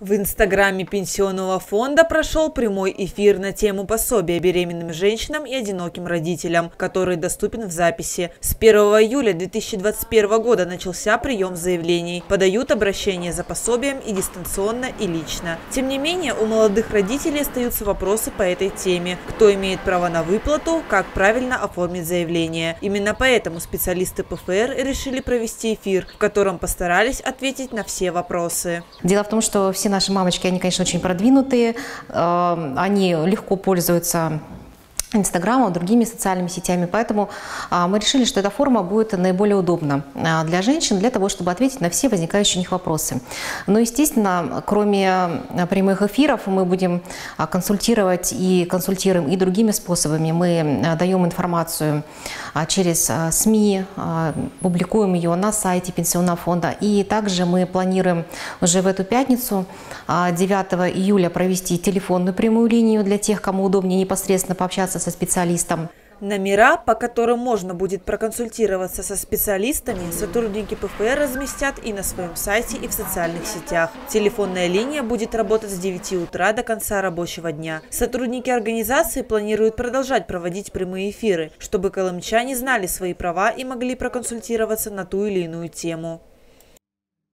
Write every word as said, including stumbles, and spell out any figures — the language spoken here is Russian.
В инстаграме пенсионного фонда прошел прямой эфир на тему пособия беременным женщинам и одиноким родителям, который доступен в записи. С первого июля две тысячи двадцать первого года начался прием заявлений. Подают обращение за пособием и дистанционно, и лично. Тем не менее, у молодых родителей остаются вопросы по этой теме. Кто имеет право на выплату, как правильно оформить заявление. Именно поэтому специалисты ПФР решили провести эфир, в котором постарались ответить на все вопросы. Дело в том, что все наши мамочки, они, конечно, очень продвинутые, они легко пользуются Инстаграмом, другими социальными сетями, поэтому мы решили, что эта форма будет наиболее удобна для женщин, для того, чтобы ответить на все возникающие у них вопросы. Но, естественно, кроме прямых эфиров, мы будем консультировать и консультируем и другими способами. Мы даем информацию через СМИ, публикуем ее на сайте Пенсионного фонда, и также мы планируем уже в эту пятницу, девятого июля, провести телефонную прямую линию для тех, кому удобнее непосредственно пообщаться со специалистом. Номера, по которым можно будет проконсультироваться со специалистами, сотрудники ПФР разместят и на своем сайте, и в социальных сетях. Телефонная линия будет работать с девяти утра до конца рабочего дня. Сотрудники организации планируют продолжать проводить прямые эфиры, чтобы колымчане знали свои права и могли проконсультироваться на ту или иную тему.